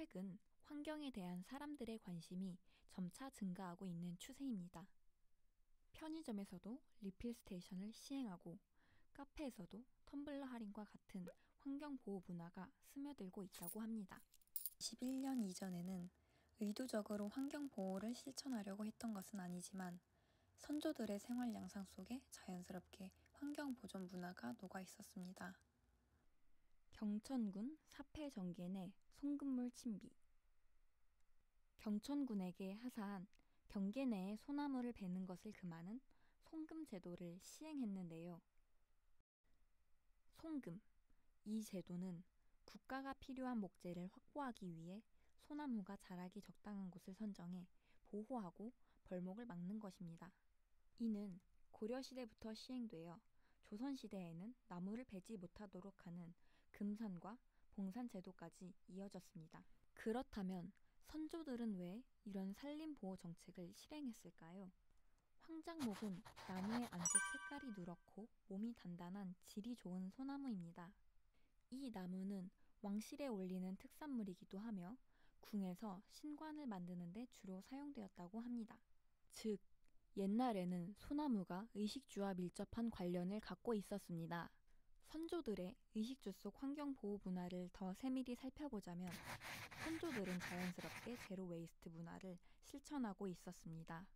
최근 환경에 대한 사람들의 관심이 점차 증가하고 있는 추세입니다. 편의점에서도 리필 스테이션을 시행하고 카페에서도 텀블러 할인과 같은 환경보호 문화가 스며들고 있다고 합니다. 21년 이전에는 의도적으로 환경보호를 실천하려고 했던 것은 아니지만 선조들의 생활 양상 속에 자연스럽게 환경보존 문화가 녹아 있었습니다. 경천군 사폐정계 내 송금물 침비. 경천군에게 하사한 경계 내에 소나무를 베는 것을 금하는 송금 제도를 시행했는데요. 송금, 이 제도는 국가가 필요한 목재를 확보하기 위해 소나무가 자라기 적당한 곳을 선정해 보호하고 벌목을 막는 것입니다. 이는 고려시대부터 시행되어 조선시대에는 나무를 베지 못하도록 하는 금산과 봉산 제도까지 이어졌습니다. 그렇다면 선조들은 왜 이런 산림보호 정책을 실행했을까요? 황장목은 나무의 안쪽 색깔이 누렇고 몸이 단단한 질이 좋은 소나무입니다. 이 나무는 왕실에 올리는 특산물이기도 하며 궁에서 신관을 만드는 데 주로 사용되었다고 합니다. 즉, 옛날에는 소나무가 의식주와 밀접한 관련을 갖고 있었습니다. 선조들의 의식주 속 환경보호 문화를 더 세밀히 살펴보자면 선조들은 자연스럽게 제로 웨이스트 문화를 실천하고 있었습니다.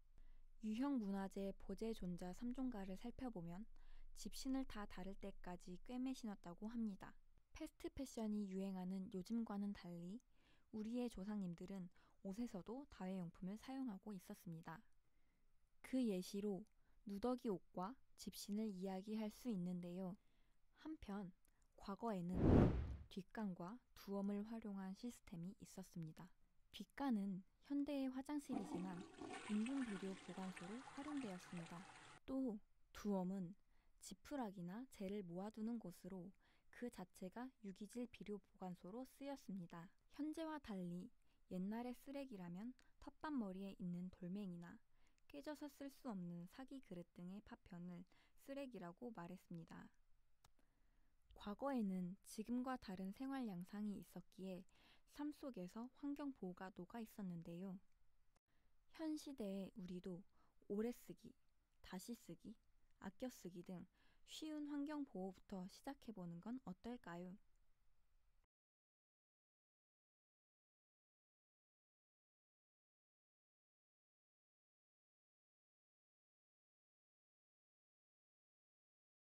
유형 문화재 보재 존자 3종가를 살펴보면 집신을 다 다를 때까지 꿰매 신었다고 합니다. 패스트 패션이 유행하는 요즘과는 달리 우리의 조상님들은 옷에서도 다회용품을 사용하고 있었습니다. 그 예시로 누더기 옷과 집신을 이야기할 수 있는데요. 한편 과거에는 뒷간과 두엄을 활용한 시스템이 있었습니다. 뒷간은 현대의 화장실이지만 인분비료 보관소로 활용되었습니다. 또 두엄은 지푸라기나 재를 모아두는 곳으로 그 자체가 유기질 비료 보관소로 쓰였습니다. 현재와 달리 옛날의 쓰레기라면 텃밭머리에 있는 돌멩이나 깨져서 쓸 수 없는 사기 그릇 등의 파편을 쓰레기라고 말했습니다. 과거에는 지금과 다른 생활 양상이 있었기에 삶 속에서 환경보호가 녹아 있었는데요. 현 시대에 우리도 오래 쓰기, 다시 쓰기, 아껴 쓰기 등 쉬운 환경보호부터 시작해보는 건 어떨까요?